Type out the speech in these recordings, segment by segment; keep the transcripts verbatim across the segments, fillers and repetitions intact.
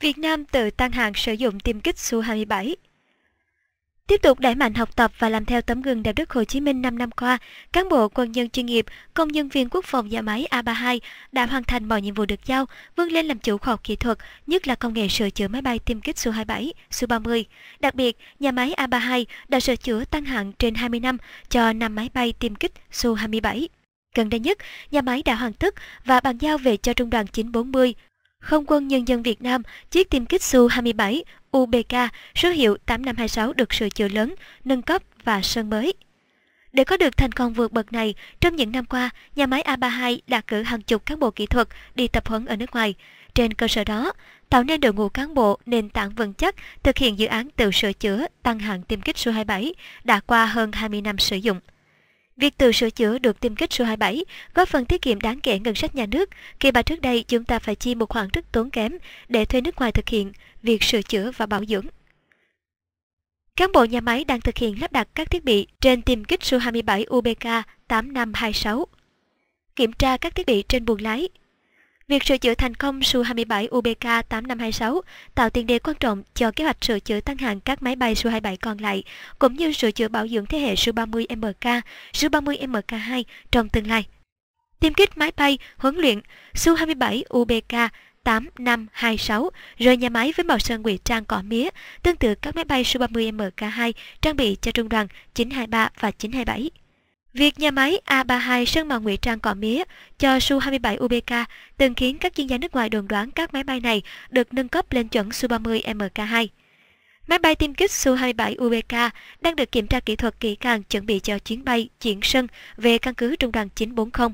Việt Nam tự tăng hạn sử dụng tiêm kích Su hai mươi bảy. Tiếp tục đẩy mạnh học tập và làm theo tấm gương đạo đức Hồ Chí Minh năm năm qua, cán bộ quân nhân chuyên nghiệp, công nhân viên quốc phòng nhà máy A ba mươi hai đã hoàn thành mọi nhiệm vụ được giao, vươn lên làm chủ khoa học kỹ thuật, nhất là công nghệ sửa chữa máy bay tiêm kích Su hai mươi bảy, Su ba mươi. Đặc biệt, nhà máy A ba mươi hai đã sửa chữa tăng hạn trên hai mươi năm cho năm máy bay tiêm kích Su hai mươi bảy. Gần đây nhất, nhà máy đã hoàn tất và bàn giao về cho Trung đoàn chín bốn mươi, Không quân Nhân dân Việt Nam, chiếc tiêm kích Su hai mươi bảy U B K số hiệu tám năm hai sáu được sửa chữa lớn, nâng cấp và sơn mới. Để có được thành công vượt bậc này, trong những năm qua, nhà máy A ba mươi hai đã cử hàng chục cán bộ kỹ thuật đi tập huấn ở nước ngoài. Trên cơ sở đó, tạo nên đội ngũ cán bộ nền tảng vững chắc thực hiện dự án tự sửa chữa tăng hạn tiêm kích Su hai mươi bảy đã qua hơn hai mươi năm sử dụng. Việc tự sửa chữa được tiêm kích Su hai mươi bảy góp phần tiết kiệm đáng kể ngân sách nhà nước, khi mà trước đây chúng ta phải chi một khoản rất tốn kém để thuê nước ngoài thực hiện việc sửa chữa và bảo dưỡng. Cán bộ nhà máy đang thực hiện lắp đặt các thiết bị trên tiêm kích Su hai mươi bảy U B K tám năm hai sáu. Kiểm tra các thiết bị trên buồng lái. Việc sửa chữa thành công Su hai mươi bảy U B K tám năm hai sáu tạo tiền đề quan trọng cho kế hoạch sửa chữa tăng hạn các máy bay Su hai mươi bảy còn lại, cũng như sửa chữa bảo dưỡng thế hệ Su ba mươi M K, Su ba mươi M K hai trong tương lai. Tiêm kích máy bay huấn luyện Su hai mươi bảy U B K tám năm hai sáu rời nhà máy với màu sơn ngụy trang cỏ mía, tương tự các máy bay Su ba mươi M K hai trang bị cho Trung đoàn chín hai ba và chín hai bảy. Việc nhà máy A ba mươi hai sơn màu ngụy trang cỏ mía cho Su hai mươi bảy U B K từng khiến các chuyên gia nước ngoài đồn đoán các máy bay này được nâng cấp lên chuẩn Su ba mươi M K hai. Máy bay tiêm kích Su hai mươi bảy U B K đang được kiểm tra kỹ thuật kỹ càng, chuẩn bị cho chuyến bay chuyển sân về căn cứ Trung đoàn chín bốn mươi.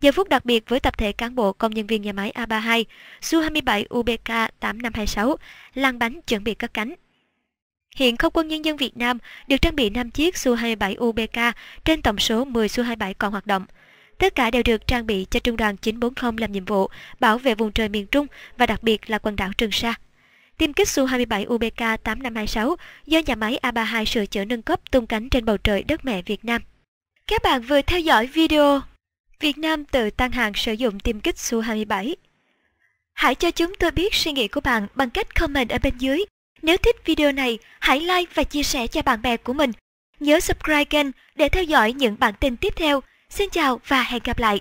Giờ phút đặc biệt với tập thể cán bộ công nhân viên nhà máy A ba mươi hai, Su hai mươi bảy U B K tám năm hai sáu lăn bánh chuẩn bị cất cánh. Hiện Không quân Nhân dân Việt Nam được trang bị năm chiếc Su hai mươi bảy U B K trên tổng số mười Su hai mươi bảy còn hoạt động. Tất cả đều được trang bị cho Trung đoàn chín bốn mươi làm nhiệm vụ bảo vệ vùng trời miền Trung và đặc biệt là quần đảo Trường Sa. Tiêm kích Su hai mươi bảy U B K tám năm hai sáu do nhà máy A ba mươi hai sửa chữa nâng cấp tung cánh trên bầu trời đất mẹ Việt Nam. Các bạn vừa theo dõi video Việt Nam tự tăng hạn sử dụng tiêm kích Su hai mươi bảy. Hãy cho chúng tôi biết suy nghĩ của bạn bằng cách comment ở bên dưới. Nếu thích video này, hãy like và chia sẻ cho bạn bè của mình. Nhớ subscribe kênh để theo dõi những bản tin tiếp theo. Xin chào và hẹn gặp lại!